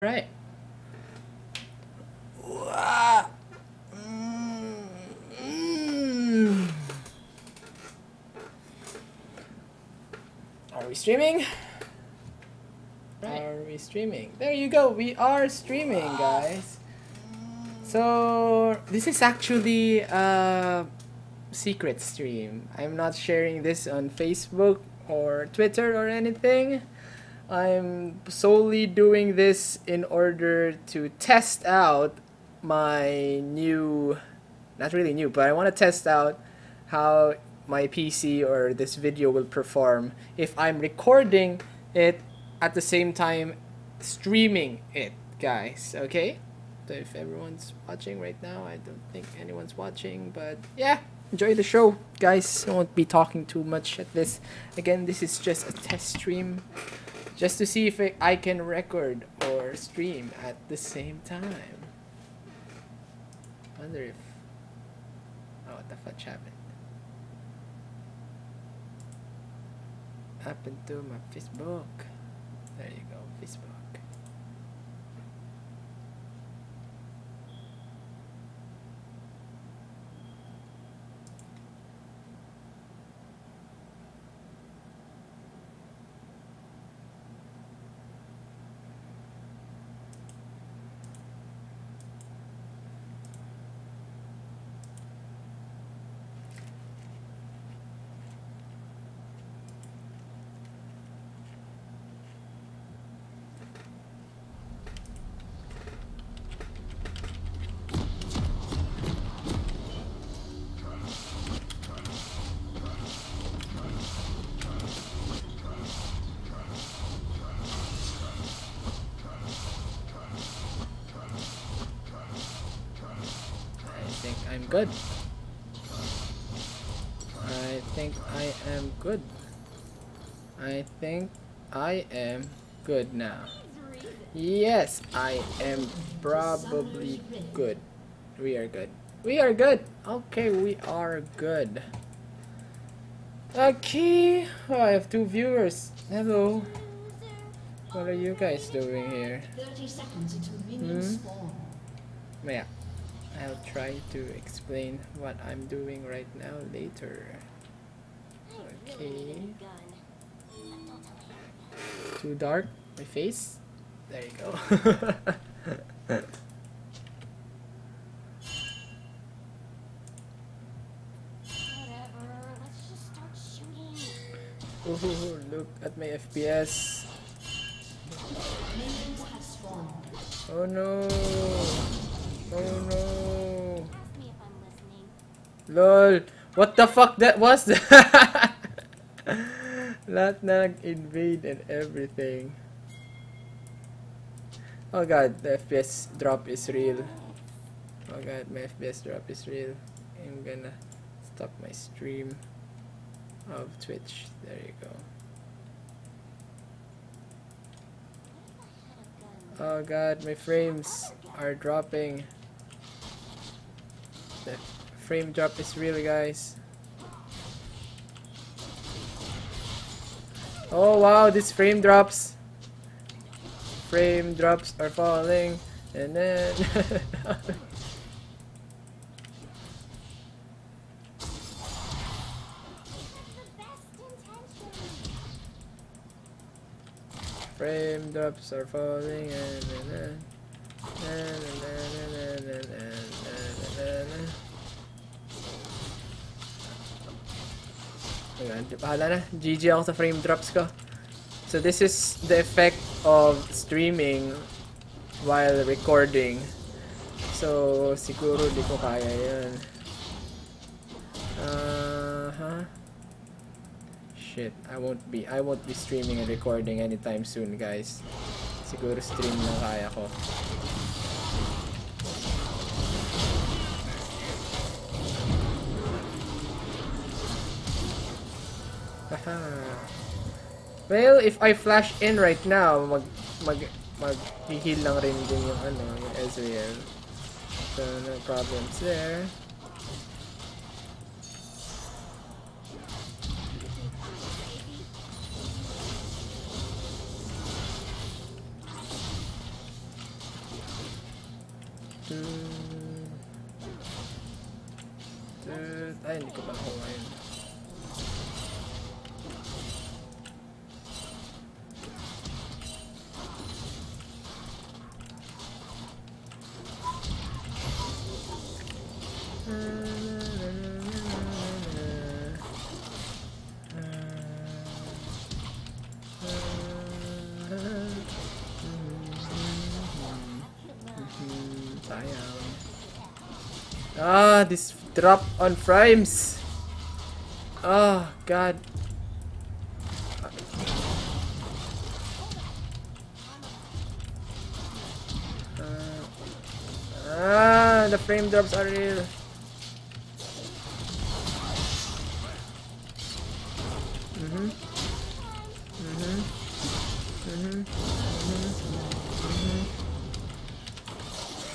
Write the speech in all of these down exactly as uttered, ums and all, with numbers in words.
Right. Are we streaming? Right. Are we streaming? There you go. We are streaming, guys. So this is actually a secret stream. I'm not sharing this on Facebook or Twitter or anything. I'm solely doing this in order to test out my new, not really new, but I want to test out how my P C or this video will perform if I'm recording it at the same time streaming it, guys, okay? So if everyone's watching right now, I don't think anyone's watching, but yeah, enjoy the show, guys. I won't be talking too much at this. Again, this is just a test stream. Just to see if I can record or stream at the same time. Wonder if... Oh, what the fudge happened? Happened to my Facebook. There you go, Facebook. Good. I think I am good. I think I am good now. Yes, I am probably good. We are good. We are good. Okay, we are good. Okay. Oh, I have two viewers. Hello. What are you guys doing here? thirty seconds until minions spawn. Yeah. I'll try to explain what I'm doing right now later. Okay. Too dark, my face. There you go. Ooh, look at my F P S. Oh no. Oh no. Ask me if I'm listening. Lol. What the fuck that was? That? Latnag invade and everything. Oh god, the F P S drop is real. Oh god, my F P S drop is real. I'm gonna stop my stream of Twitch. There you go. Oh god, my frames are dropping. The frame drop is real, guys. Oh wow, these frame drops. Frame drops are falling, and then frame drops are falling, and then. Na, na, na, na, na, na, na, na. Ayan, pahala na. G G ako sa frame drops ko. So this is the effect of streaming while recording. So siguro di ko kaya yun. Uh huh. Shit, I won't be I won't be streaming and recording anytime soon, guys. Siguro stream lang kaya ko. Aha. Well, if I flash in right now, mag mag mag-heal lang rin din yung ano, yung Ezreal. So no problems there. Ay, hindi ko pala kuha yun. Ah, this drop on frames. Oh god. Uh, ah, the frame drops are real. Mhm. Mhm. Mhm. Mhm.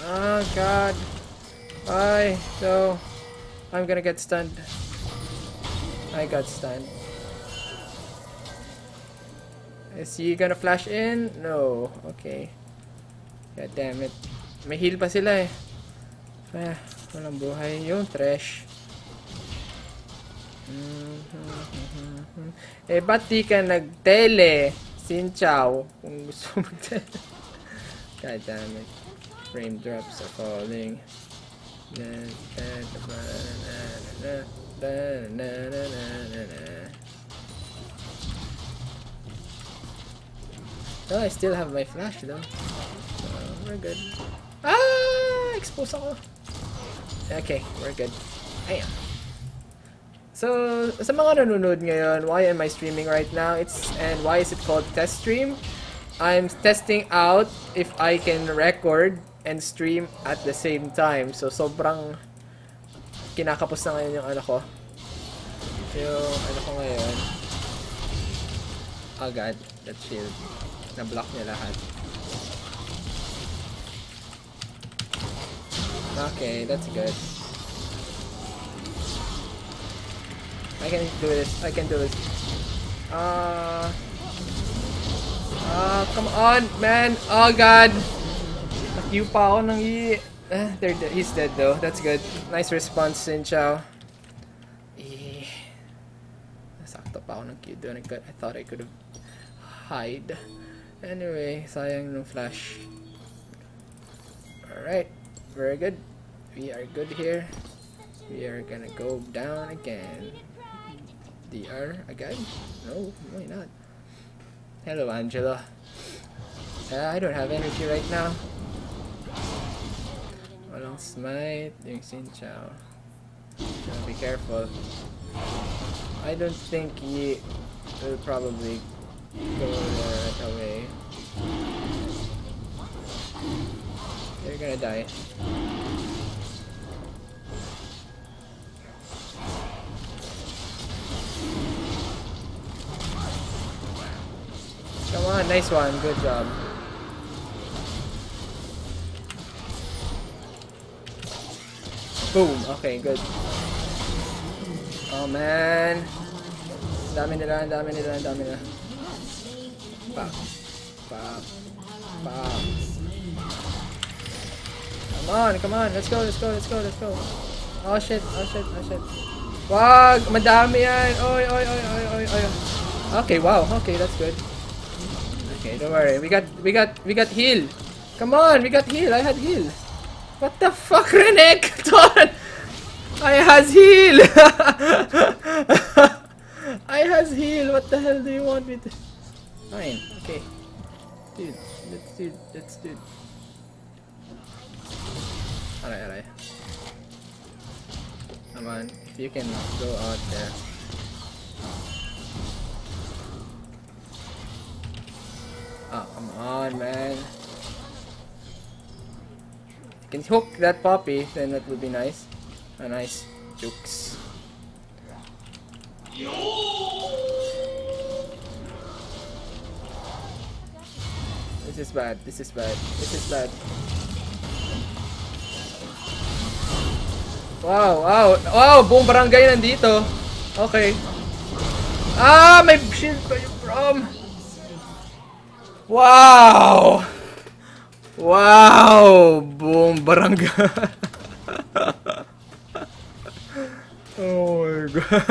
Oh god. Bye. So I'm gonna get stunned. I got stunned. Is he gonna flash in? No. Okay. God damn it. May heal pa sila eh. Ah, walang buhay yung Thresh. Eh, ba't di ka nag-tele? Sin Chow. Kung gusto mag-tele. God damn it. Frame drops are falling. Oh, I still have my flash though, so we're good. Ah, expose ako. Okay, we're good. Ayan. So, sa mga nanonood ngayon, why am I streaming right now? It's and why is it called test stream? I'm testing out if I can record and stream at the same time. So sobrang kinakapos na ngayon yung ano ko. Yung ano ko ngayon. Oh god, that shield. Na-block niya lahat. Okay, that's good. I can do this. I can do this. Ah. Uh, ah, uh, come on, man. Oh god. You pa ako nang i... Ah, they're de he's dead though. That's good. Nice response, Sin Chow. Eh... Nasakto pa ako ng Q doon. I thought I could've... hide. Anyway, sayang nung flash. Alright. Very good. We are good here. We are gonna go down again. D R again? No, why not? Hello, Angela. Uh, I don't have energy right now. Walang smite, yung Sin Chow. Be careful. I don't think he will probably go right away. They're gonna die. Come on, nice one, good job. Boom! Okay, good. Oh man! Dami nila, dami nila, dami nila. Pop. Pop. Pop. Come on, come on! Let's go, let's go, let's go, let's go! Oh shit, oh shit, oh shit. Wag! Madami yan! Oy, oy, oy, oy, oy, oy! Okay, wow. Okay, that's good. Okay, don't worry. We got, we got, we got heal! Come on! We got heal! I had heal! What the fuck, Renekton? I has heal. I has heal. What the hell do you want me to? Fine. Okay. Dude, let's do. Let's do. Alright, alright. Come on, if you can go out there. Oh, come on, man. Can hook that Poppy, then that would be nice. A nice jukes. This is bad. This is bad. This is bad. Wow! Wow! Wow! Buong barangay nandito. Okay. Ah, may shield pa yung Braum. Wow! Wow, boom, barangay. Oh my god.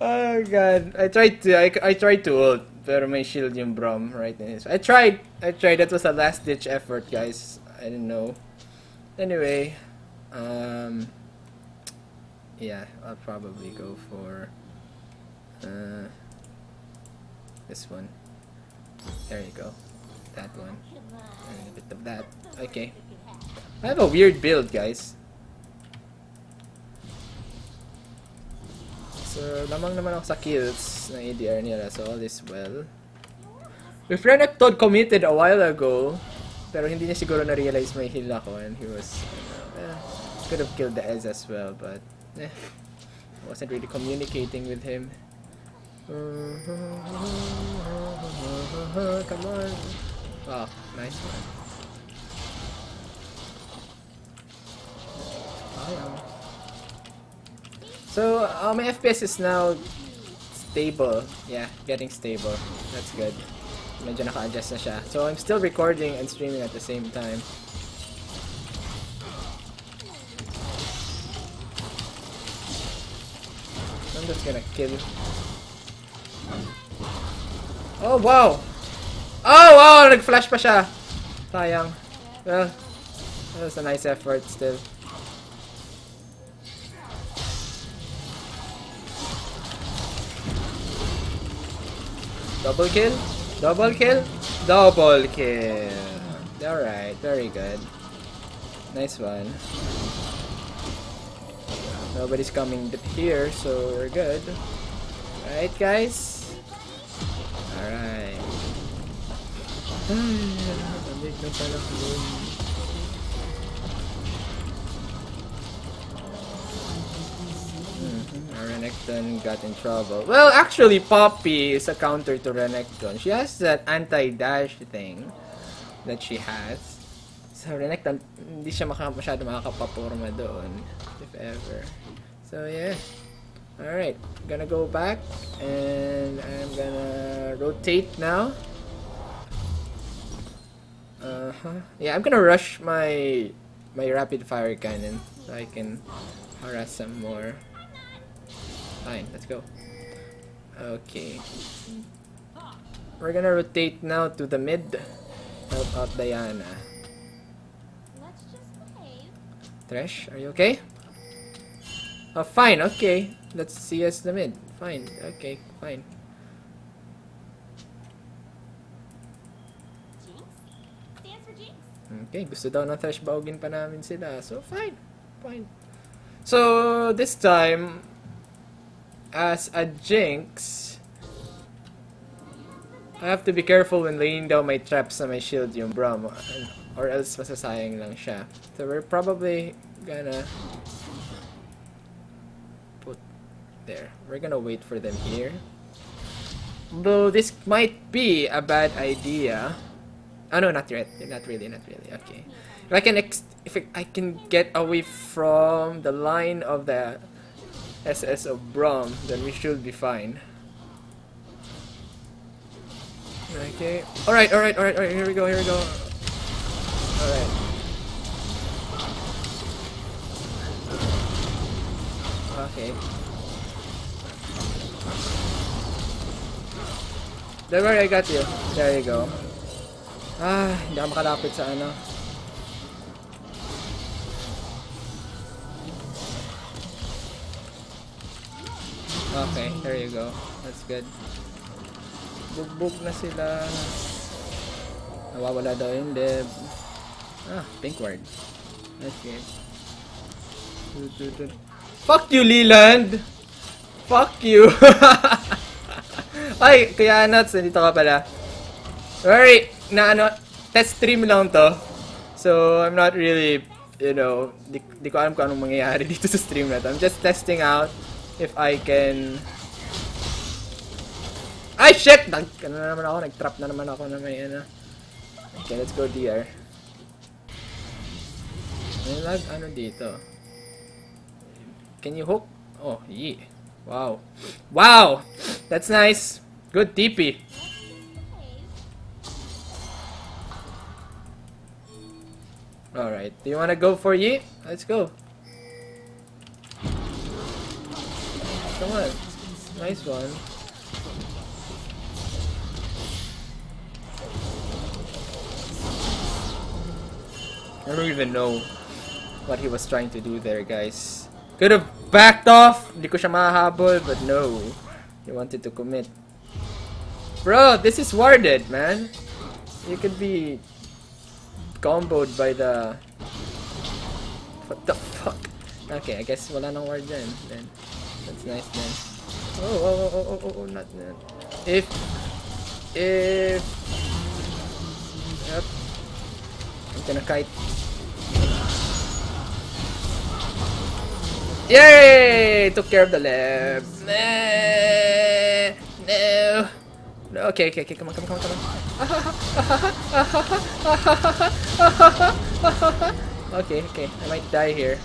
Oh god, I tried to, I, I tried to ult, pero may shield yung Braum right in his. I tried, I tried, that was a last ditch effort, guys. I didn't know. Anyway, um, yeah, I'll probably go for, uh, this one. There you go. That one. And a bit of that. Okay. I have a weird build, guys. So, lamang naman ako sa kills ng A D R nila, so all is well. If Renekton committed a while ago, pero hindi niya siguro na-realize may heal ako, and he was, you know, eh, could have killed the Ez as well, but eh, I wasn't really communicating with him. Come on! Oh, nice one. Wow. So, uh, my F P S is now stable. Yeah, getting stable. That's good. Medyo naka-adjust na siya. So, I'm still recording and streaming at the same time. I'm just gonna kill. Oh, wow! Oh, wow! Nag-flash pa siya! Sayang. Well, that was a nice effort still. Double kill? Double kill? Double kill! Alright, very good. Nice one. Nobody's coming here, so we're good. Alright, guys? Alright. Renekton got in trouble. Well, actually, Poppy is a counter to Renekton. She has that anti-dash thing that she has. So, Renekton, hindi siya masyado makakapaporma doon, if ever. So, yeah. Alright, gonna go back, and I'm gonna rotate now. Uh-huh. Yeah, I'm gonna rush my, my rapid-fire cannon so I can harass some more. Fine, let's go. Okay. We're gonna rotate now to the mid. Help out Diana. Thresh, are you okay? Oh, fine, okay. Let's see us the mid. Fine, okay, fine. Jinx? Stands for Jinx? Okay, gusto daw ng Thresh, baugin pa namin sila. So, fine, fine. So, this time, as a Jinx, I have to be careful when laying down my traps and my shield yung Braum, or else masasayang lang siya. So we're probably gonna put there. We're gonna wait for them here. Though this might be a bad idea. Oh no, not yet. Not really. Not really. Okay. If I can ex if I can get away from the line of the S S of Braum, then we should be fine. Okay. Alright, alright, alright, alright, here we go, here we go. Alright. Okay. Don't worry, I got you. There you go. Ah, hindi ako makalapit sa ano. Okay, there you go. That's good. Bugbog na sila. Nawawala daw yung deb. Ah, pink ward. That's good. Fuck you, Leland! Fuck you! Ay, kaya nuts, nandito ka pala. Sorry, na ano, test stream lang to. So, I'm not really, you know, di, di ko alam kung anong mangyayari dito sa stream na to. I'm just testing out if I can. Ay shit! Nag ano na naman ako, nag-trap na naman ako na may ano. Okay, let's go D R. May lag ano dito? Can you hook? Oh, yeah. Wow. Wow! That's nice! Good T P. Alright, do you want to go for Yi? Let's go. Come on. Nice one. I don't even know what he was trying to do there, guys. Could have backed off. Hindi ko siya mahabol, but no. He wanted to commit. Bro, this is warded, man. You could be comboed by the... What the fuck? Okay, I guess wala nang ward dyan, then. That's nice, then. Oh, oh, oh, oh, oh, oh, not that. If... If... Yep. I'm gonna kite. Yay! Took care of the lab. No. No. Okay, okay, okay. Come on, come on, come on, come on. Okay, okay. I might die here.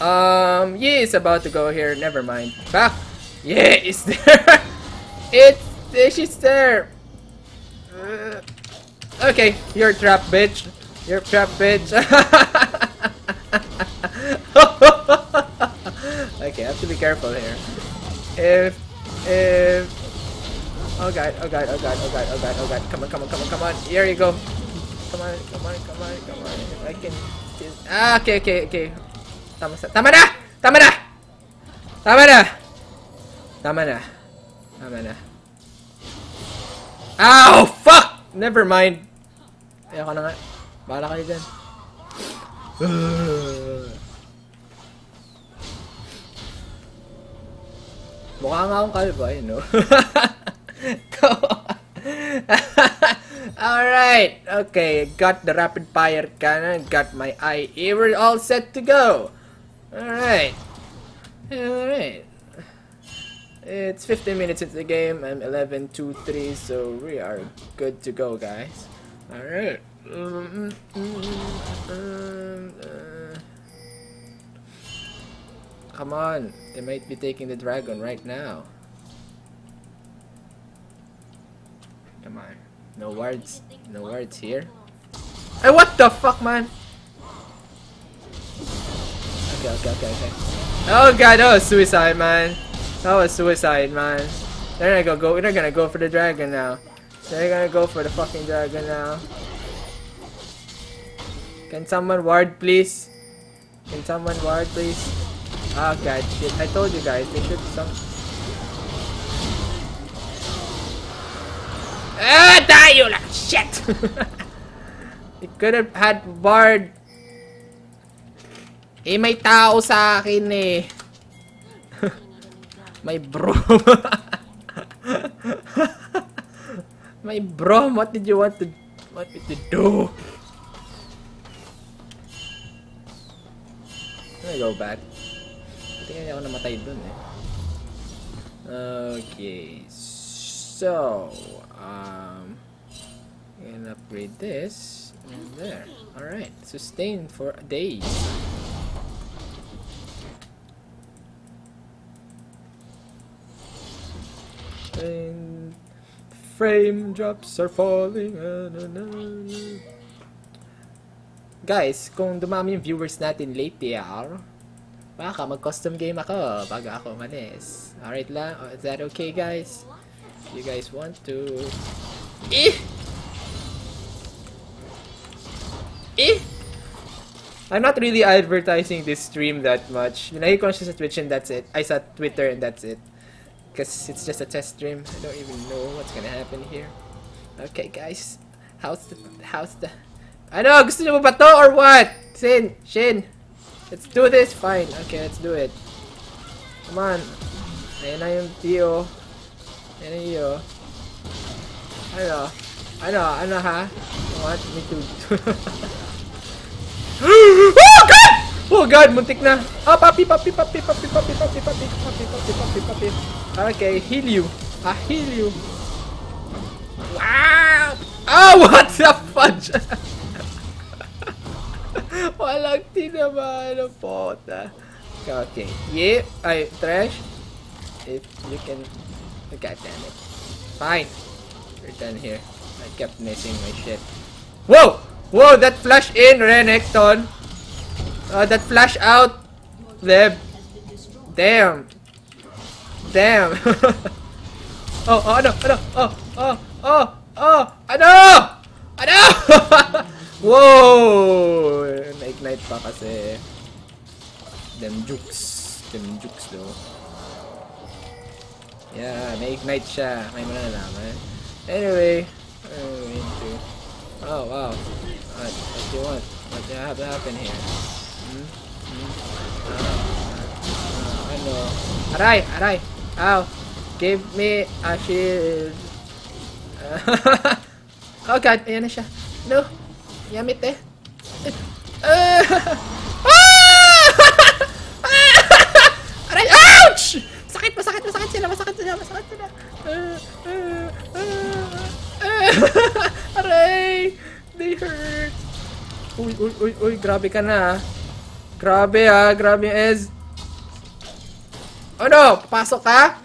Um, Yi is about to go here. Never mind. Back. Yeah, it's there. It's she's there. Okay, you're trapped, bitch. You're trapped, bitch. Okay, I have to be careful here. If, if, oh god, oh god, oh god, oh god, oh god, oh god, come on, come on, come on, come on, here you go. Come on, come on, come on, come on, if I can, ah, okay, okay, okay. Tama sa, tama na! Tama na! Tama na! Tama na. Tama na. Ow! Fuck! Never mind. Ayoko na nga. Bahala kayo dyan. Mukha nga akong kalbo, you know. Alright, okay, got the rapid fire cannon, got my I E, we're all set to go. Alright, alright. It's fifteen minutes into the game, I'm eleven, two, three, so we are good to go, guys. Alright. Mm-hmm, mm-hmm, mm-hmm. Come on, they might be taking the dragon right now. Come on, no wards, no wards here. Hey, what the fuck, man? Okay, okay, okay, okay. Oh god, that was suicide, man. That was suicide, man. They're gonna go. They're gonna go for the dragon now. They're gonna go for the fucking dragon now. Can someone ward, please? Can someone ward, please? Oh god, shit! I told you guys they should some. Ah, die you like shit! They could have had ward. Eh, may tao sa akin eh. May Braum. My Braum, what did you want to? What did you do? Can I go back? I think I namatay dun eh. Okay, so um, I'm gonna upgrade this and there. All right, sustain for days. And frame drops are falling. Uh, na, na, na. Guys, kung dumami yung viewers natin late T R, baka mag-custom game ako bago ako manis. Alright lang? Is that okay, guys? You guys want to... Eh! Eh! I'm not really advertising this stream that much. Minahi ko siya sa Twitch and that's it. I saw Twitter and that's it. Because it's just a test stream. I don't even know what's gonna happen here. Okay, guys. How's the... How's the... Ano? Gusto nyo ba to or what? Sin! Shin! Let's do this! Fine. Okay, let's do it. Come on. Ayan na yung Tio. Ayan na yung Tio. Ano? Ano? Ano ha? You want me to... Oh god! Oh god! Muntik na! Oh, Poppy! Poppy! Poppy! Poppy! Poppy! Poppy! Poppy! Poppy! Poppy! Poppy! Poppy! Okay, heal you. I heal you. Wow! Oh, what the fudge? Walang tinamaan ang pota. Okay. Yeah. Ay, Thresh. If you can... God damn it. Fine. We're done here. I kept missing my shit. Whoa! Whoa, that flash in, Renekton. Uh, that flash out. There. Damn. Damn. oh, oh, no, oh, no, oh, oh, oh, oh, oh, no! Oh, no! Whoa! Naignite pa kasi. Them jukes. Them jukes, though. Yeah, naignite siya. May malalaman. Anyway. Anyway, too. Oh, wow. What, what do you want? What do you have to happen here? Hmm? Hmm? Uh, ano? Aray! Aray! Ow! Give me a shield! Uh, oh god! Ayan na siya! No! Yamit eh! Uh, aray! Ouch! Sakit! Masakit! Masakit sila! Masakit sila! Masakit sila! Uh, uh, uh, aray! They hurt! Uy! Uy! Uy! Uy! Grabe ka na! Grabe ah, grabe yung Ez. Oh no, pasok ka?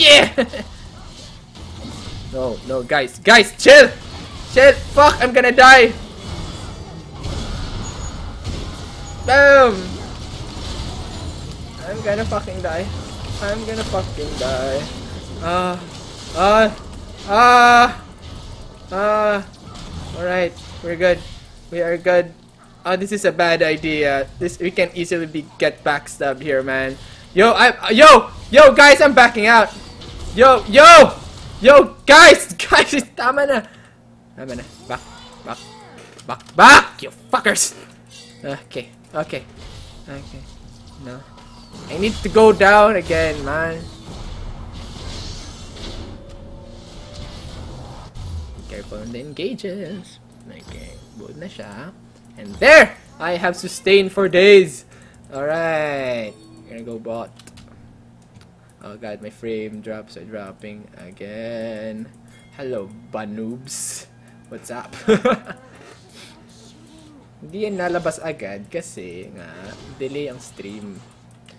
Yeah! No, no, guys, guys, chill! Chill, fuck, I'm gonna die! Boom! I'm gonna fucking die. I'm gonna fucking die. Ah, ah, ah, ah. Alright, we're good. We are good. Oh, this is a bad idea. This we can easily be get backstabbed here, man. Yo, I uh, yo yo guys, I'm backing out. Yo yo yo guys, guys, tama na, tama na. Back, back, back, back, you fuckers. Okay, okay, okay. No, I need to go down again, man. Careful on the engages. Okay, good na siya. And there! I have sustained for days! Alright! I'm gonna go bot. Oh god, my frame drops are dropping again. Hello, banoobs! What's up? Hindi yan nalabas agad kasi nga delay ang stream.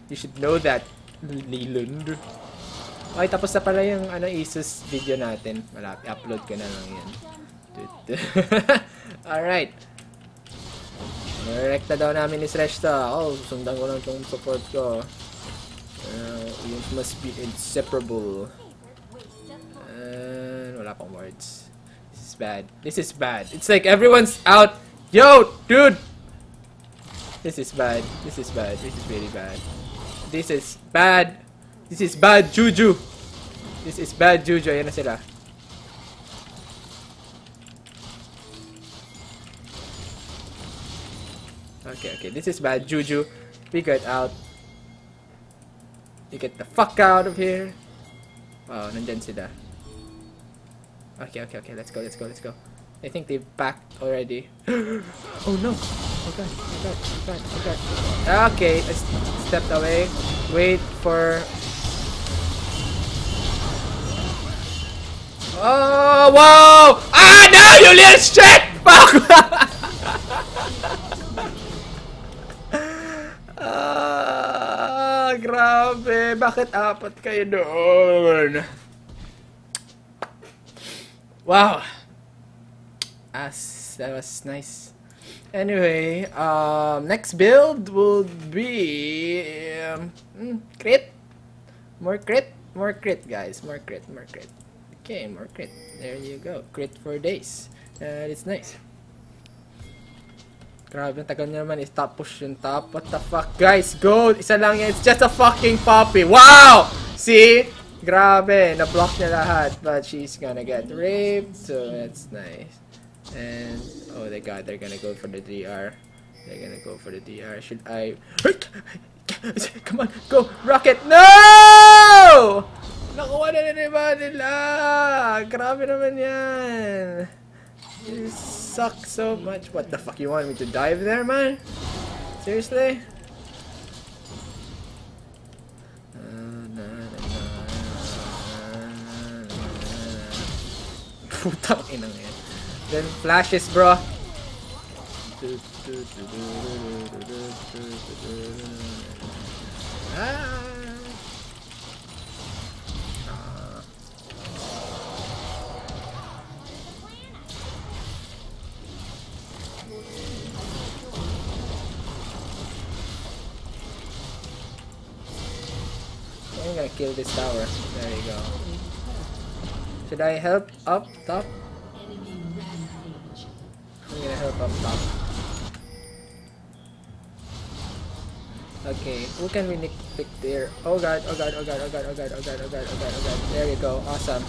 You should know that, Leland. Okay, tapos na pala yung ano, Asus video natin. Malapit, upload ko na lang yan. Alright! Direkta daw namin ni Thresh to. Oh, sundan ko lang itong support ko. Uh, you must be inseparable. And wala pang words. This is bad. This is bad. It's like everyone's out. Yo, dude! This is bad. This is bad. This is really bad. This is bad. This is bad juju. This is bad juju. Ayan na sila. Okay, okay, this is bad juju. We get out. You get the fuck out of here. Oh, nandyan sila. Okay, okay, okay, let's go, let's go, let's go. I think they've backed already. Oh no! Oh god, oh god, oh god, oh god. Okay, I stepped away. Wait for... Oh, whoa! Ah, no, you little shit! Fuck! Ah, grabe. Bakit apat kayo doon? Wow. As that was nice. Anyway, um, next build would be um, crit, more crit, more crit, guys, more crit, more crit. Okay, more crit. There you go. Crit for days. Uh, it's nice. Grabe, ang tagal niya naman, stop push yung top. What the fuck? Guys, go! Isa lang yan. It's just a fucking Poppy. Wow! See? Grabe, na-block niya lahat. But she's gonna get raped, so that's nice. And, oh my god, they're gonna go for the D R. They're gonna go for the D R. Should I... Come on, go! Rocket! No! Nakuha na na naman nila! Grabe naman yan! You suck so much. What the fuck? You want me to dive there, man? Seriously? Putang ina yan. Then flashes, bro. Ah. kill this tower. There you go. Should I help up top? I'm gonna help up top. Okay, who can we nitpick there? Oh god, oh god, oh god, oh god, oh god, oh god, oh god, oh god, oh god. There you go, awesome.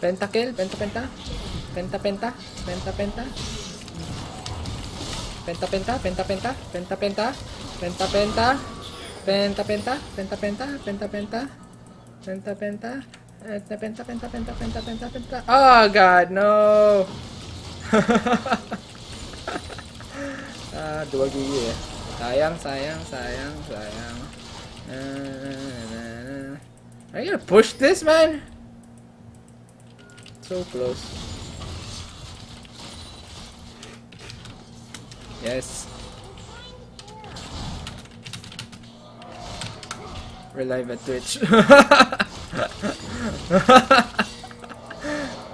Penta kill, penta penta, penta penta, penta penta, penta penta, penta penta, penta penta, penta penta, penta penta, penta penta, penta penta, penta penta, penta penta, penta penta, penta penta, penta. Oh god, no! Ah, dua gigi ya. Sayang, sayang, sayang, sayang. Are you gonna push this, man? So close. Yes. We're live at Twitch.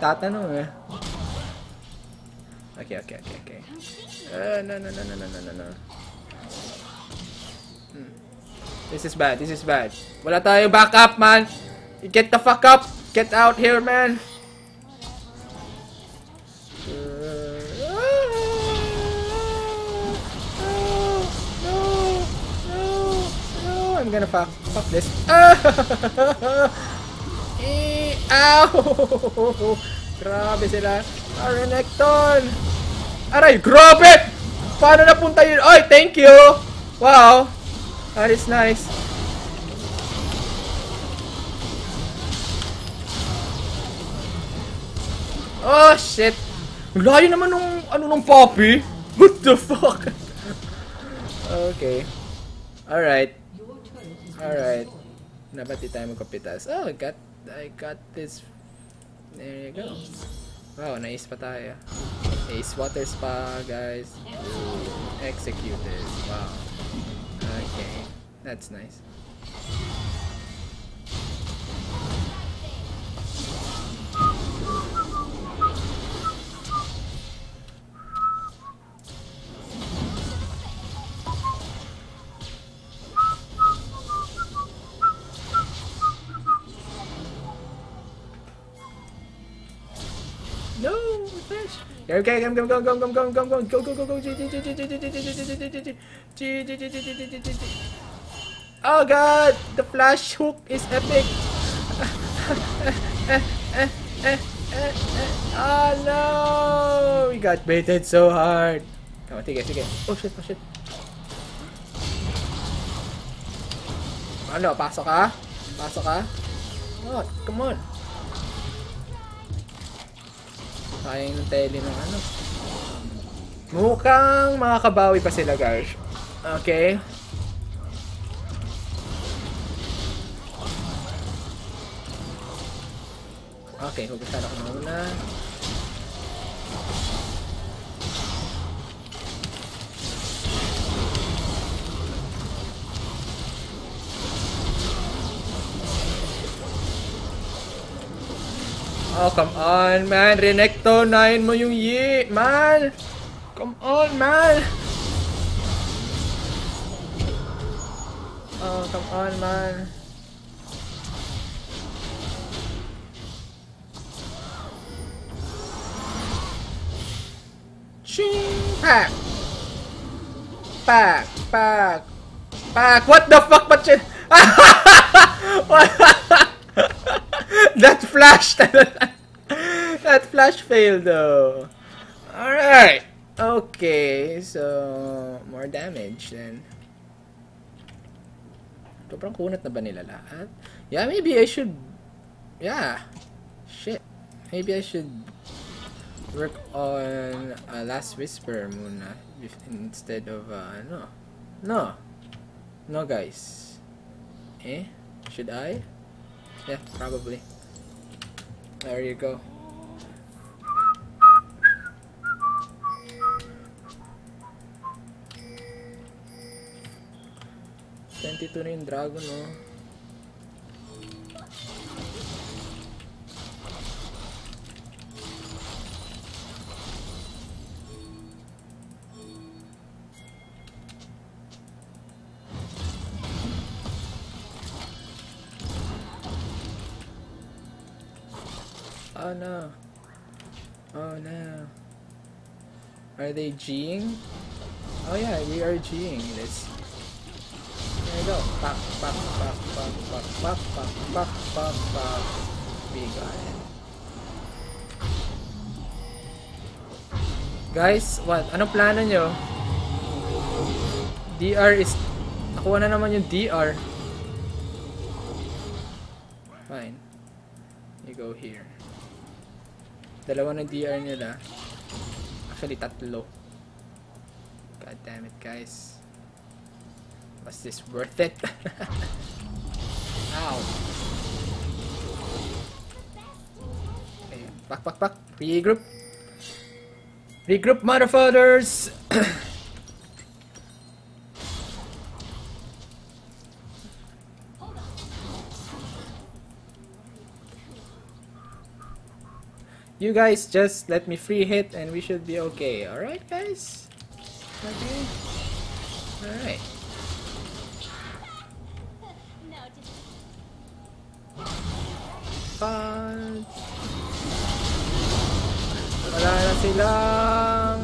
Tatanong eh. Okay, okay, okay, okay. Uh, no, no, no, no, no, no, no. Hmm. This is bad. This is bad. Wala tayo backup, man. Get the fuck up. Get out here, man. I'm gonna fuck, fuck this. Eh, ow! Grabe sila. Ah, Renekton! Aray, grabe! Paano napunta yun? Ay, thank you! Wow! That is nice. Oh, shit! Layo naman nung, ano nung Poppy? What the fuck? Okay. Alright. Alright, nabati tayo magkapitas. Oh, I got, I got this. There you go. Wow, na-ace pa tayo. Ace water spa, guys. Ooh, execute this. Wow. Okay, that's nice. Okay, come, come, come, come, come, come, come, come, go, go, go, go, go. Oh god, the flash hook is epic. Oh no, we got baited so hard. Come on, take it, take it. Oh shit, oh shit. Ano, pasok ah, pasok ah. What? Come on. Sayang ng tele ng ano. Mukhang makakabawi pa sila, guys. Okay. Okay, hugusan ako muna. Oh, come on, man. Renekton, nain mo yung ye, man. Come on, man. Oh, come on, man. Ching! Pack! Pack! Pack! Pack! What the fuck, Pachin? That flashed! That flash failed though. Alright. Okay, so more damage then. Sobrang kunat na ba nila lahat? Yeah, maybe I should... Yeah. Shit. Maybe I should work on uh, Last Whisper muna. If, instead of... Uh, no. No. No, guys. Eh? Should I? Yeah, probably. There you go. twenty-two na yung dragon, oh. Oh no. Oh no. Are they G-ing? Oh yeah, we are G-ing this. There you go. Pop, pop, pop, pop, pop, pop, pop, pop, pop, pop. Be gone. Guys, what? Anong plano nyo? D R is... Nakuha na naman yung D R. Fine. You go here. Dalawa na D R nila. Actually, tatlo. God damn it, guys. Was this worth it? Ow. Ayun. Back, back, back. Regroup. Regroup, motherfuckers! You guys just let me free hit and we should be okay. Alright, guys? Okay? Alright. Fun! Wala na silang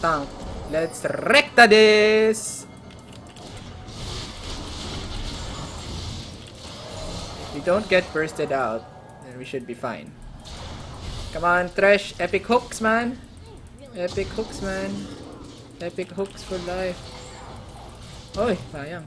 tank. Let's recta this! If we don't get bursted out, then we should be fine. Come on, Thresh! Epic hooks, man! Epic hooks, man! Epic hooks for life. Oy! Sayang.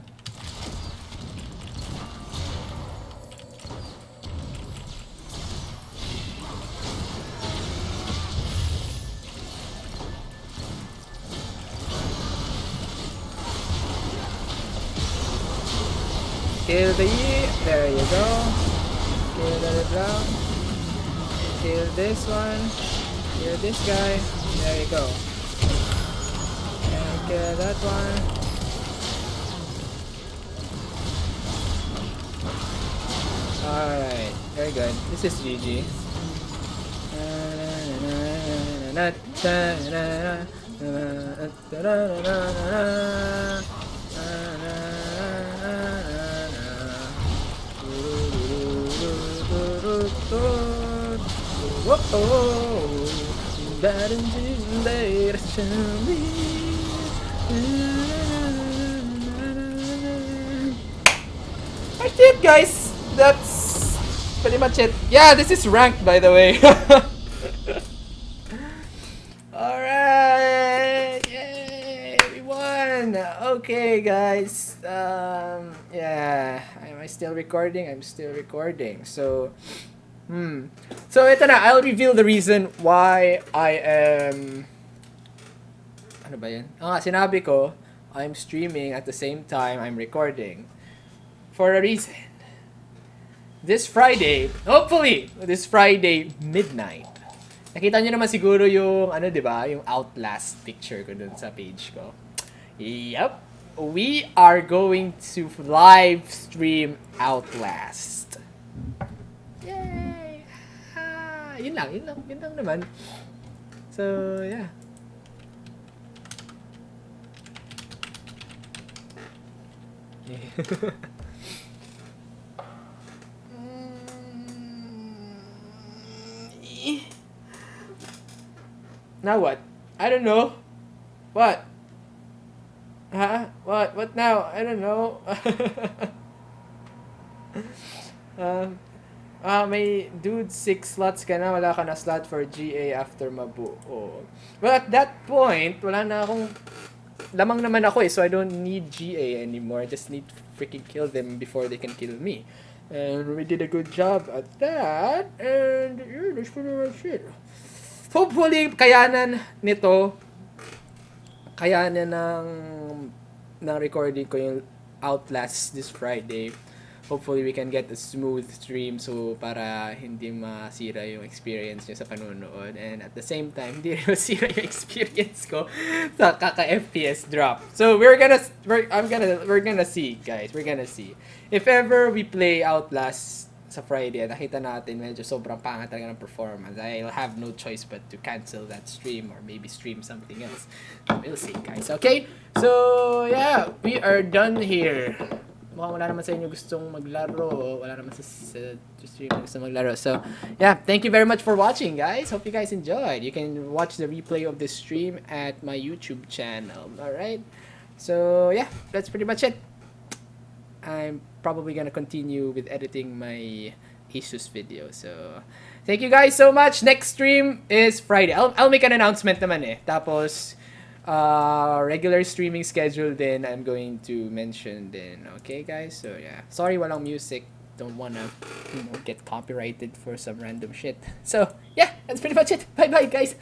Kill the year. There you go. Kill the Braum. Kill this one. Kill this guy. There you go. And kill that one. Alright. Very good. This is G G. Whoa, oh, that is there shall be. That's it, guys. That's pretty much it. Yeah, this is ranked, by the way. All right, yay, we won. Okay, guys. Um, yeah. Am I still recording? I'm still recording. So. Hmm. So, ito na. I'll reveal the reason why I am... Ano ba yan? Ah, sinabi ko, I'm streaming at the same time I'm recording. For a reason. This Friday, hopefully, this Friday midnight. Nakita nyo naman siguro yung, ano diba, yung Outlast picture ko dun sa page ko. Yup. We are going to live stream Outlast. Yay! Yun lang, yun lang, yun lang naman. So, yeah. Now what? I don't know. What? Huh? What? What now? I don't know. um... Ah, uh, may dude, six slots ka na, wala ka na slot for G A after mabuo. Well, at that point, wala na akong... Lamang naman ako eh, so I don't need G A anymore. I just need to freaking kill them before they can kill me. And we did a good job at that. And yeah, that's pretty much it. Hopefully, kayanan nito. Kayanan ng, ng recording ko yung Outlast this Friday. Hopefully, we can get a smooth stream so para hindi masira yung experience nyo sa panunood. And at the same time, hindi rin masira yung experience ko sa kaka-F P S drop. So, we're gonna, we're, I'm gonna, we're gonna see, guys. We're gonna see. If ever we play Outlast sa Friday, nakita natin medyo sobrang pangat talaga ng performance. I'll have no choice but to cancel that stream or maybe stream something else. We'll see, guys. Okay? So, yeah. We are done here. mukhang wala naman sa inyo gustong maglaro. Wala naman sa, sa, sa stream na gusto maglaro. So, yeah. Thank you very much for watching, guys. Hope you guys enjoyed. You can watch the replay of this stream at my YouTube channel. Alright? So, yeah. That's pretty much it. I'm probably gonna continue with editing my Asus video. So, thank you guys so much. Next stream is Friday. I'll, I'll make an announcement naman eh. Tapos, uh, regular streaming schedule then I'm going to mention then. Okay guys? So, yeah. Sorry walang music. Don't wanna, you know, get copyrighted for some random shit. So, yeah. That's pretty much it. Bye-bye guys.